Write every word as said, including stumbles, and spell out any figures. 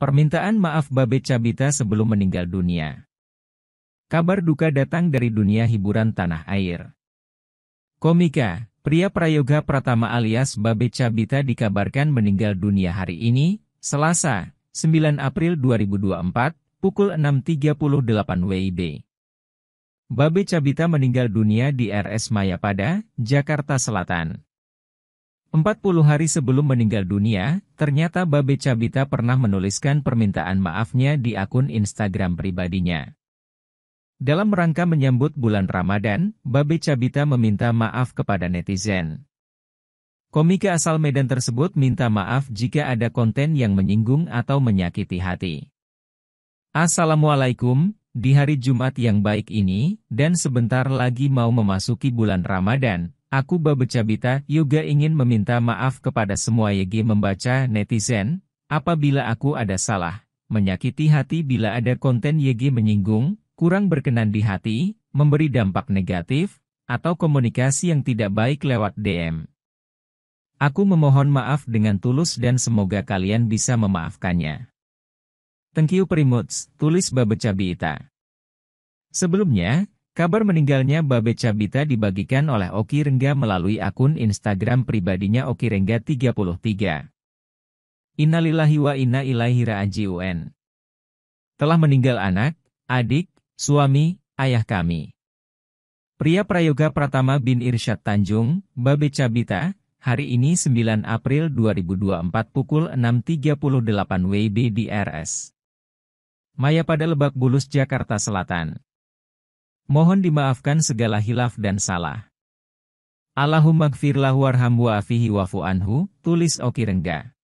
Permintaan maaf Babe Cabita sebelum meninggal dunia. Kabar duka datang dari dunia hiburan tanah air. Komika, Priya Prayoga Pratama alias Babe Cabita dikabarkan meninggal dunia hari ini, Selasa, sembilan April dua ribu dua puluh empat, pukul enam tiga puluh delapan W I B. Babe Cabita meninggal dunia di R S Mayapada, Jakarta Selatan. empat puluh hari sebelum meninggal dunia, ternyata Babe Cabita pernah menuliskan permintaan maafnya di akun Instagram pribadinya. Dalam rangka menyambut bulan Ramadan, Babe Cabita meminta maaf kepada netizen. Komika asal Medan tersebut minta maaf jika ada konten yang menyinggung atau menyakiti hati. Assalamualaikum, di hari Jumat yang baik ini, dan sebentar lagi mau memasuki bulan Ramadan. Aku Babe Cabita juga ingin meminta maaf kepada semua Y G membaca netizen, apabila aku ada salah, menyakiti hati bila ada konten Y G menyinggung, kurang berkenan di hati, memberi dampak negatif, atau komunikasi yang tidak baik lewat D M. Aku memohon maaf dengan tulus dan semoga kalian bisa memaafkannya. Thank you very much, tulis Babe Cabita. Sebelumnya, kabar meninggalnya Babe Cabita dibagikan oleh Oki Rengga melalui akun Instagram pribadinya Oki Rengga tiga puluh tiga. Innalillahi wa inna ilaihi rajiun. Telah meninggal anak, adik, suami, ayah kami. Priya Prayoga Pratama bin Irsyad Tanjung, Babe Cabita, hari ini sembilan April dua ribu dua puluh empat pukul enam tiga puluh delapan W I B di R S Mayapada Lebak Bulus, Jakarta Selatan. Mohon dimaafkan segala khilaf dan salah. Allahumma gfirlahu warhamhu afihi wafu anhu, tulis Oki Rengga.